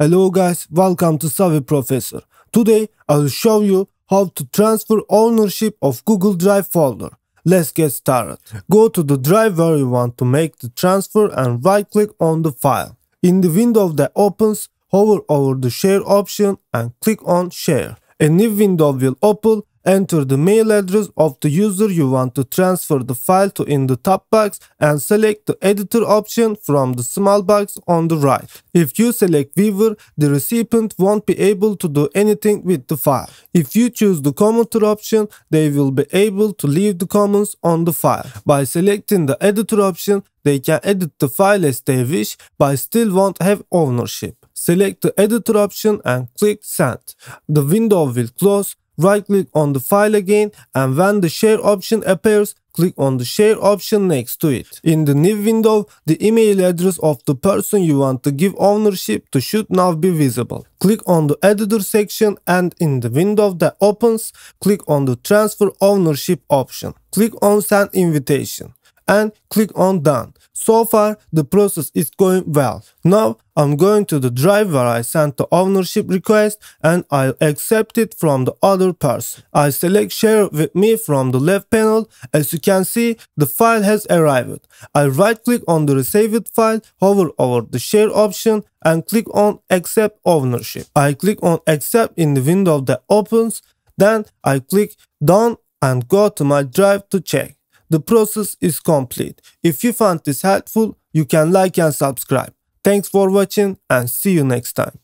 Hello guys, welcome to Savvy Professor. Today I will show you how to transfer ownership of Google Drive folder. Let's get started. Go to the drive where you want to make the transfer and right click on the file. In the window that opens, hover over the share option and click on share. A new window will open. Enter the mail address of the user you want to transfer the file to in the top box and select the editor option from the small box on the right. If you select viewer, the recipient won't be able to do anything with the file. If you choose the commenter option, they will be able to leave the comments on the file. By selecting the editor option, they can edit the file as they wish, but still won't have ownership. Select the editor option and click send. The window will close. Right click on the file again, and when the share option appears, click on the share option next to it. In the new window, the email address of the person you want to give ownership to should now be visible. Click on the editor section, and in the window that opens, click on the transfer ownership option. Click on send invitation and click on done. So far, the process is going well. Now, I'm going to the drive where I sent the ownership request and I'll accept it from the other person. I select share with me from the left panel. As you can see, the file has arrived. I right click on the received file, hover over the share option and click on accept ownership. I click on accept in the window that opens. Then I click done and go to my drive to check. The process is complete. If you found this helpful, you can like and subscribe. Thanks for watching and see you next time.